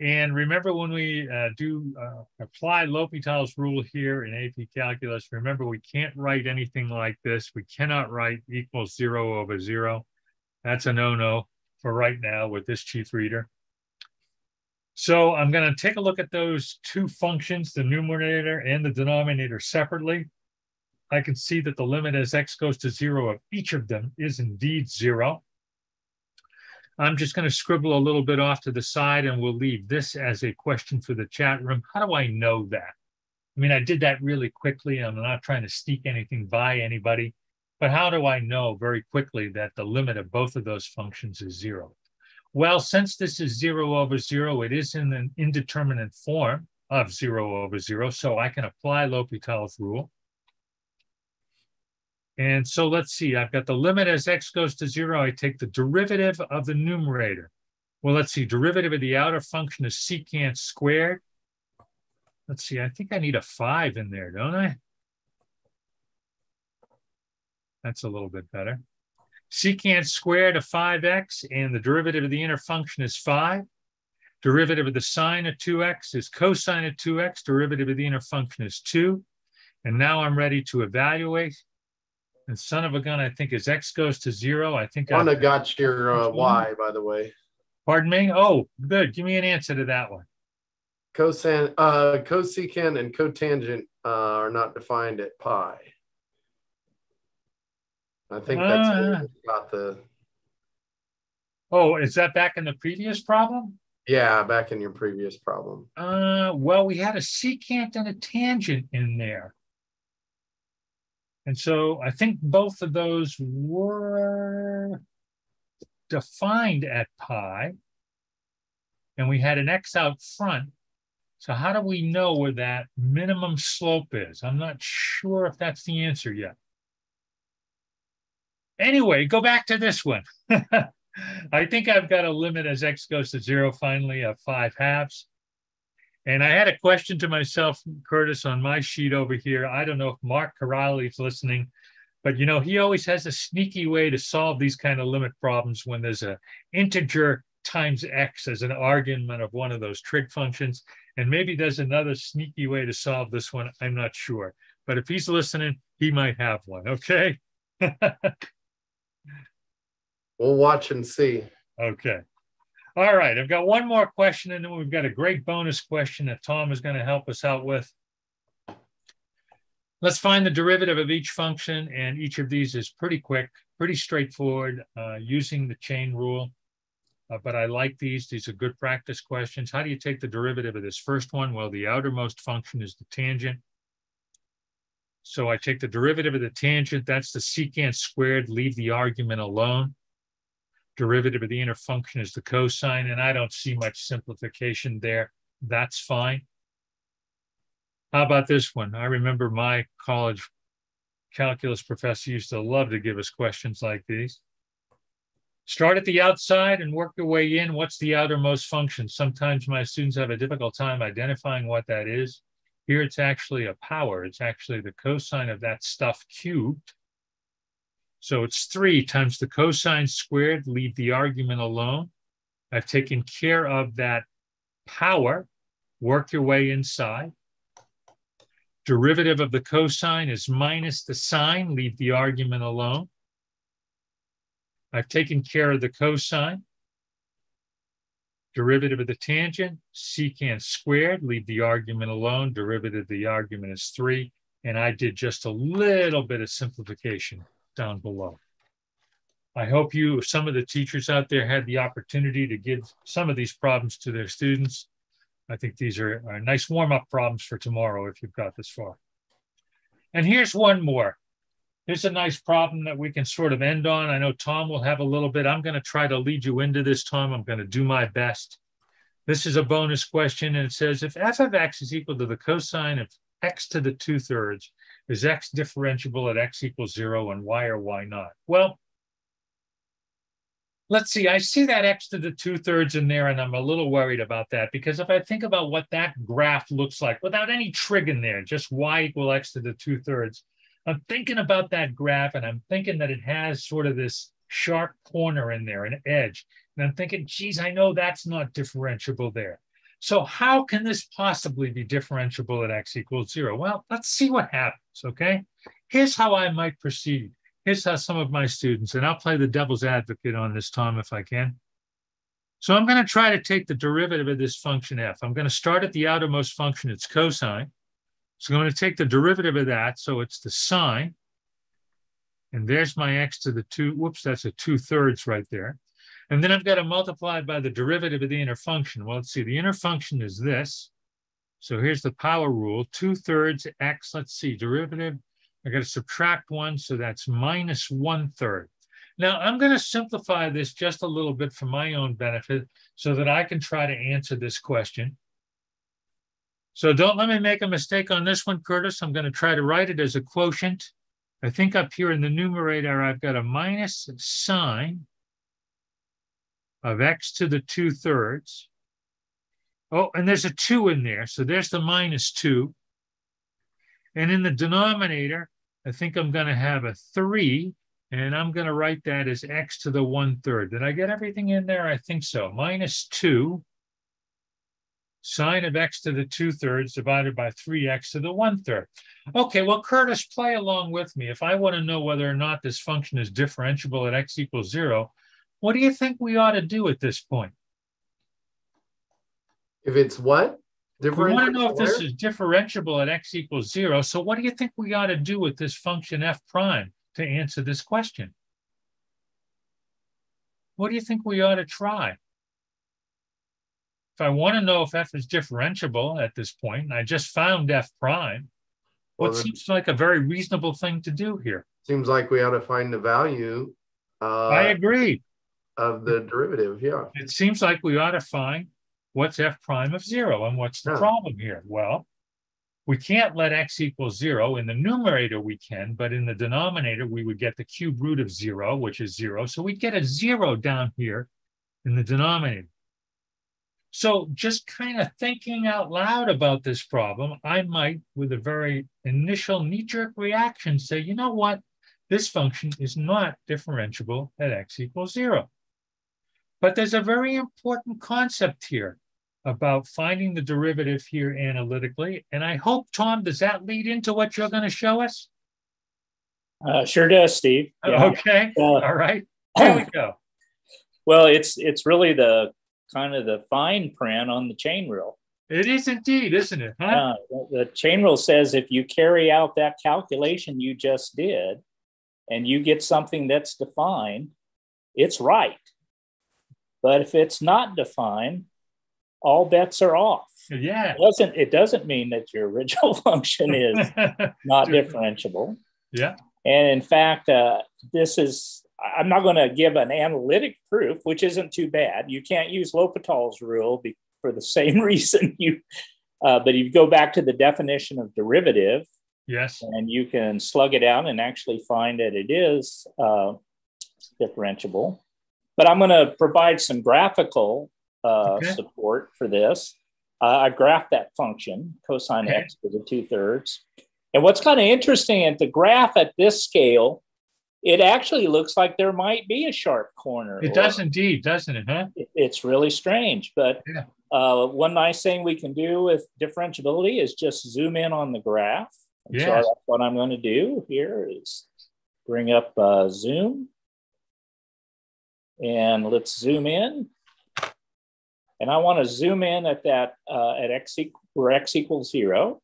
And remember when we apply L'Hopital's rule here in AP Calculus, remember we can't write anything like this. We cannot write equals 0/0. That's a no-no for right now with this cheat reader. So I'm going to take a look at those two functions, the numerator and the denominator separately. I can see that the limit as x goes to 0 of each of them is indeed 0. I'm just going to scribble a little bit off to the side, and we'll leave this as a question for the chat room. How do I know that? I mean, I did that really quickly. I'm not trying to sneak anything by anybody, but how do I know very quickly that the limit of both of those functions is 0? Well, since this is 0/0, it is in an indeterminate form of 0/0, so I can apply L'Hopital's rule. And so let's see, I've got the limit as x goes to 0, I take the derivative of the numerator. Well, let's see, derivative of the outer function is secant squared. Let's see, I think I need a 5 in there, don't I? That's a little bit better. Secant squared of 5x, and the derivative of the inner function is 5. Derivative of the sine of 2x is cosine of 2x. Derivative of the inner function is 2. And now I'm ready to evaluate. And son of a gun, I think as x goes to 0, I think I got your y, by the way. Pardon me? Oh, good. Give me an answer to that one. Cosecant and cotangent are not defined at pi. I think that's about the... Oh, is that back in the previous problem? Yeah, back in your previous problem. Well, we had a secant and a tangent in there. And so I think both of those were defined at pi, and we had an x out front. So how do we know where that minimum slope is? I'm not sure if that's the answer yet. Anyway, go back to this one. I think I've got a limit as x goes to 0, finally, of 5/2. And I had a question to myself, Curtis, on my sheet over here. I don't know if Mark Carali is listening, but you know, he always has a sneaky way to solve these kind of limit problems when there's an integer times x as an argument of one of those trig functions. And maybe there's another sneaky way to solve this one. I'm not sure. But if he's listening, he might have one, okay? We'll watch and see. Okay. All right, I've got one more question, and then we've got a great bonus question that Tom is going to help us out with. Let's find the derivative of each function, and each of these is pretty quick, pretty straightforward, using the chain rule. But I like these. These are good practice questions. How do you take the derivative of this first one? Well, the outermost function is the tangent. So I take the derivative of the tangent. That's the secant squared. Leave the argument alone. Derivative of the inner function is the cosine, and I don't see much simplification there. That's fine. How about this one? I remember my college calculus professor used to love to give us questions like these. Start at the outside and work your way in. What's the outermost function? Sometimes my students have a difficult time identifying what that is. Here it's actually a power. It's actually the cosine of that stuff cubed. So it's 3 times the cosine squared, leave the argument alone. I've taken care of that power, work your way inside. Derivative of the cosine is minus the sine, leave the argument alone. I've taken care of the cosine. Derivative of the tangent, secant squared, leave the argument alone. Derivative of the argument is 3. And I did just a little bit of simplification down below. I hope you, some of the teachers out there, had the opportunity to give some of these problems to their students. I think these are nice warm-up problems for tomorrow if you've got this far. And here's one more. Here's a nice problem that we can sort of end on. I know Tom will have a little bit. I'm going to try to lead you into this, Tom. I'm going to do my best. This is a bonus question, and it says, if f of x is equal to the cosine of x to the 2/3, is x differentiable at x equals 0, and why or why not? Well, let's see. I see that x to the 2/3 in there, and I'm a little worried about that, because if I think about what that graph looks like, without any trig in there, just y equal x to the 2/3, I'm thinking about that graph, and I'm thinking that it has sort of this sharp corner in there, an edge. And I'm thinking, geez, I know that's not differentiable there. So how can this possibly be differentiable at x equals 0? Well, let's see what happens, okay? Here's how I might proceed. Here's how some of my students, and I'll play the devil's advocate on this, Tom, if I can. So I'm going to try to take the derivative of this function f. I'm going to start at the outermost function, it's cosine. So I'm going to take the derivative of that, so it's the sine. And there's my x to the 2, whoops, that's a 2/3 right there. And then I've got to multiply by the derivative of the inner function. Well, let's see, the inner function is this. So here's the power rule, 2/3 x, let's see, derivative. I got to subtract 1, so that's minus 1/3. Now, I'm going to simplify this just a little bit for my own benefit so that I can try to answer this question. So don't let me make a mistake on this one, Curtis. I'm going to try to write it as a quotient. I think up here in the numerator, I've got a minus sine of x to the 2/3. Oh, and there's a 2 in there. So there's the minus 2. And in the denominator, I think I'm going to have a 3, and I'm going to write that as x to the 1/3. Did I get everything in there? I think so. Minus 2 sine of x to the 2/3 divided by 3x to the 1/3. Okay, well, Curtis, play along with me. If I want to know whether or not this function is differentiable at x equals 0, what do you think we ought to do at this point? If it's what? We want to know if this is differentiable at x equals 0. So what do you think we ought to do with this function f prime to answer this question? What do you think we ought to try? If I want to know if f is differentiable at this point, and I just found f prime, well, what seems like a very reasonable thing to do here? Seems like we ought to find the value. I agree. Of the derivative, yeah. It seems like we ought to find what's f prime of 0, and what's the problem here? Well, we can't let x equal 0. In the numerator, we can, but in the denominator, we would get the cube root of 0, which is 0. So we'd get a 0 down here in the denominator. So just kind of thinking out loud about this problem, I might, with a very initial knee-jerk reaction, say, you know what? This function is not differentiable at x equals 0. But there's a very important concept here about finding the derivative here analytically. And I hope, Tom, does that lead into what you're going to show us? Sure does, Steve. Yeah. Okay. All right. Here we go. Well, it's really the kind of the fine print on the chain rule. It is indeed, isn't it? Huh? The chain rule says if you carry out that calculation you just did and you get something that's defined, it's right. But if it's not defined, all bets are off. Yeah. It doesn't mean that your original function is not differentiable. Yeah. And in fact, I'm not going to give an analytic proof, which isn't too bad. You can't use L'Hopital's rule for the same reason but you go back to the definition of derivative. Yes. And you can slug it out and actually find that it is differentiable. But I'm going to provide some graphical support for this. I graphed that function, cosine x to the 2/3. And what's kind of interesting is the graph at this scale, it actually looks like there might be a sharp corner. It does indeed, doesn't it? Huh? It's really strange. But one nice thing we can do with differentiability is just zoom in on the graph. So that's what I'm going to do here is bring up zoom. And let's zoom in. And I want to zoom in at that at x equals 0.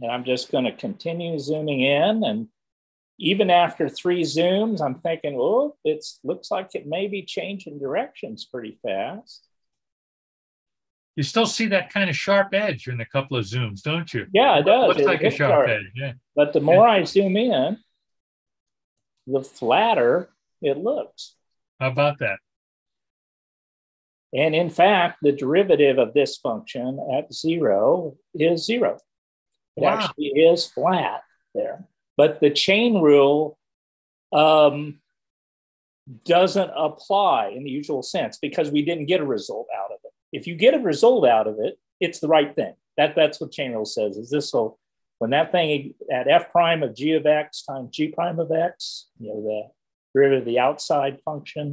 And I'm just going to continue zooming in. And even after 3 zooms, I'm thinking, oh, it looks like it may be changing directions pretty fast. You still see that kind of sharp edge in a couple of zooms, don't you? Yeah, it does. It looks like a sharp edge. Yeah. But the more I zoom in, the flatter it looks. How about that? And in fact, the derivative of this function at 0 is 0. It actually is flat there. But the chain rule doesn't apply in the usual sense because we didn't get a result out of it. If you get a result out of it, it's the right thing. That's what chain rule says, is this will. When that thing at f prime of g of x times g prime of x, the derivative of the outside function,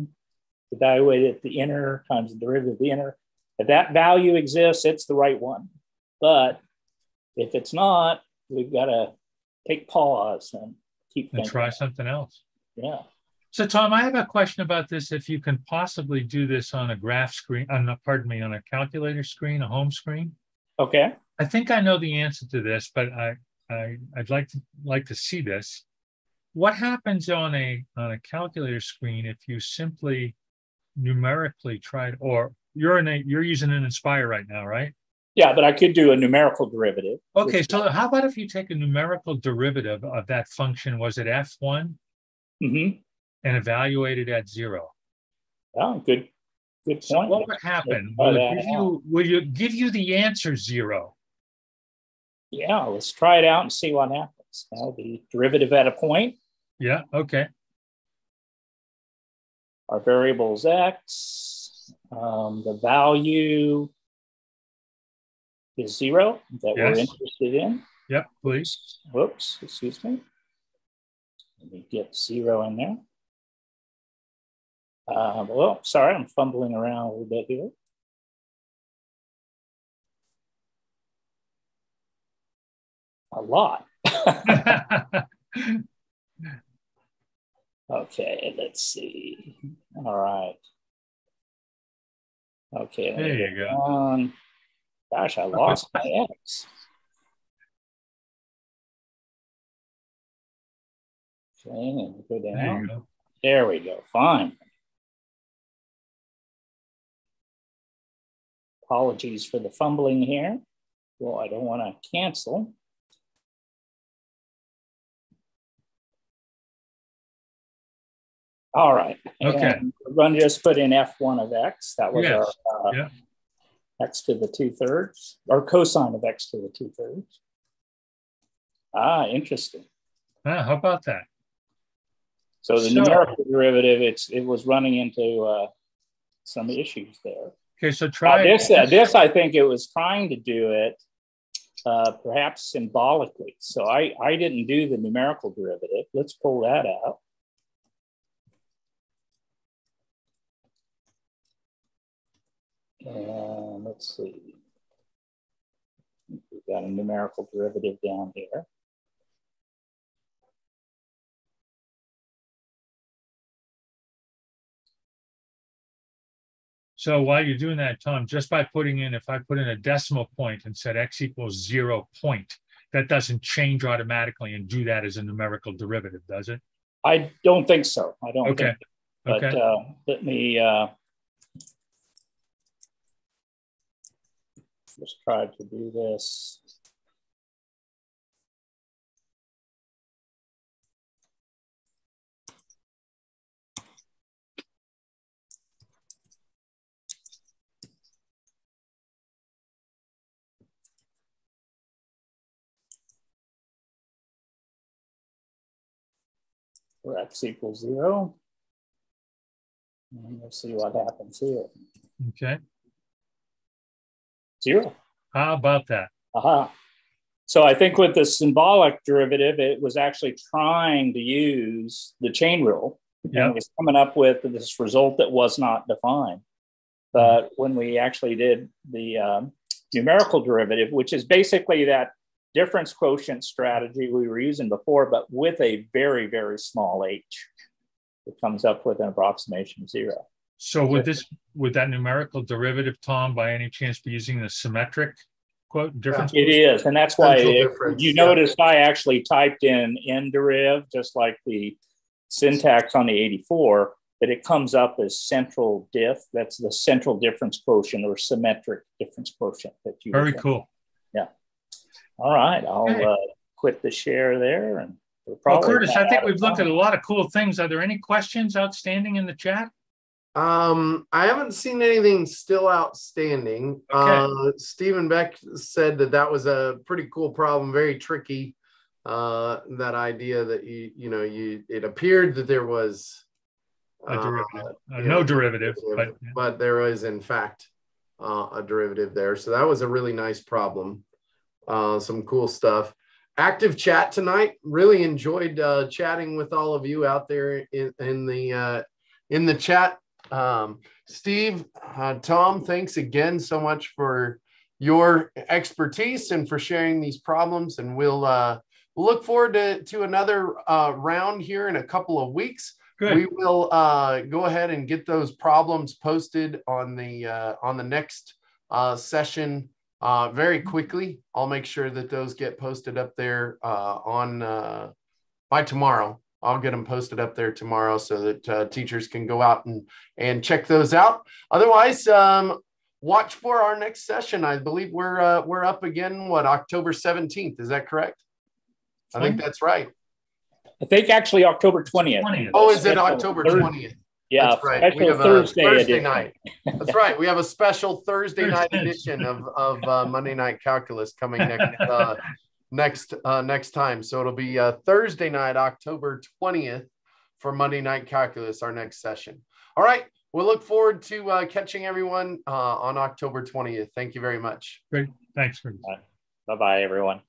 evaluate it, the inner times the derivative of the inner. If that value exists, it's the right one. But if it's not, we've got to take pause and keep thinking. And try something else. Yeah. So, Tom, I have a question about this. If you can possibly do this on a graph screen, on a calculator screen, a home screen. Okay. I think I know the answer to this, but I'd like to see this. What happens on a calculator screen if you simply numerically tried, or you're using an Nspire right now, right? Yeah, but I could do a numerical derivative. Okay, so how about if you take a numerical derivative of that function, was it f1, and evaluate it at 0? Oh, good point. So what would happen? Will it give you the answer 0? Yeah, let's try it out and see what happens. That'll be derivative at a point. Yeah, okay. Our variable is x. The value is 0 that we're interested in. Yep, please. Whoops, excuse me. Let me get 0 in there. Well, sorry, I'm fumbling around a little bit here. A lot. Okay, let's see. All right. Okay. There you go. Gosh, I lost my X. Okay, and go down. There you go. There we go. Fine. Apologies for the fumbling here. Well, I don't want to cancel. All right. Okay. And we're going to just put in f1 of x. That was our x to the 2/3, or cosine of x to the 2/3. Ah, interesting. Ah, how about that? So the numerical derivative, it was running into some issues there. Okay, so try this. I think it was trying to do it perhaps symbolically. So I didn't do the numerical derivative. Let's pull that out. And let's see, we've got a numerical derivative down here. So while you're doing that, Tom, just by putting in, if I put in a decimal point and said x equals 0 point, that doesn't change automatically and do that as a numerical derivative, does it? I don't think so. I don't think so. But let me... just tried to do this. Where x equals 0. And we'll see what happens here. Okay. 0. How about that? Uh-huh. So I think with the symbolic derivative, it was actually trying to use the chain rule. And it was coming up with this result that was not defined. But when we actually did the numerical derivative, which is basically that difference quotient strategy we were using before, but with a very, very small h, it comes up with an approximation 0. So would that numerical derivative, Tom, by any chance be using the symmetric difference? It is, and that's why you noticed I actually typed in nderiv, just like the syntax on the 84, but it comes up as central diff. That's the central difference quotient or symmetric difference quotient that you Very cool. Yeah. All right, I'll quit the share there. And well, Curtis, I think we've looked at a lot of cool things. Are there any questions outstanding in the chat? I haven't seen anything still outstanding. Okay. Stephen Beck said that was a pretty cool problem, very tricky. That idea that it appeared that there was a derivative, but there was in fact a derivative there. So that was a really nice problem. Some cool stuff. Active chat tonight. Really enjoyed chatting with all of you out there in the chat. Steve, Tom, thanks again so much for your expertise and for sharing these problems. And we'll look forward to another round here in a couple of weeks. Good. We will go ahead and get those problems posted on the next session very quickly. I'll make sure that those get posted up there by tomorrow. I'll get them posted up there tomorrow so that teachers can go out and check those out. Otherwise, watch for our next session. I believe we're up again, what, October 17th, is that correct? I think that's right. I think actually October 20th. Oh, is it October 20th? Yeah, that's right. Special we have Thursday night. That's right. We have a special Thursday night edition of Monday Night Calculus coming next time. So it'll be Thursday night, October 20th for Monday Night Calculus, our next session. All right. We'll look forward to catching everyone on October 20th. Thank you very much. Great. Thanks. Bye-bye, everyone.